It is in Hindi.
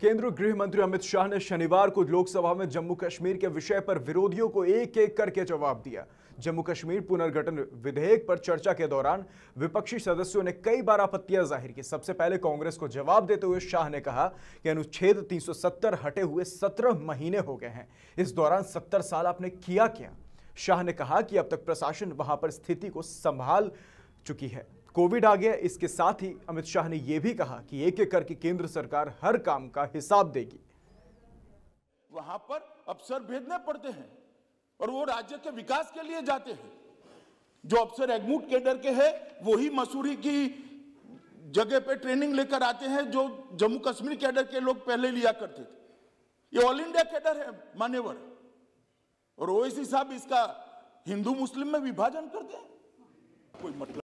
केंद्रीय गृह मंत्री अमित शाह ने शनिवार को लोकसभा में जम्मू कश्मीर के विषय पर विरोधियों को एक एक करके जवाब दिया। जम्मू कश्मीर पुनर्गठन विधेयक पर चर्चा के दौरान विपक्षी सदस्यों ने कई बार आपत्तियां जाहिर की। सबसे पहले कांग्रेस को जवाब देते हुए शाह ने कहा कि अनुच्छेद 370 हटे हुए 17 महीने हो गए हैं, इस दौरान 70 साल आपने किया क्या। शाह ने कहा कि अब तक प्रशासन वहां पर स्थिति को संभाल चुकी है, कोविड आ गया। इसके साथ ही अमित शाह ने यह भी कहा कि एक एक करके केंद्र सरकार हर काम का हिसाब देगी। वहां पर अफसर भेजने पड़ते हैं और वो राज्य के विकास के लिए जाते हैं। जो अफसर एगमुटर केडर के हैं वही मसूरी की जगह पे ट्रेनिंग लेकर आते हैं, जो जम्मू कश्मीर केडर के लोग पहले लिया करते थे। ये ऑल इंडिया केडर है मान्यवर, और ओवैसी साहब इसका हिंदू मुस्लिम में विभाजन करते हैं, कोई मतलब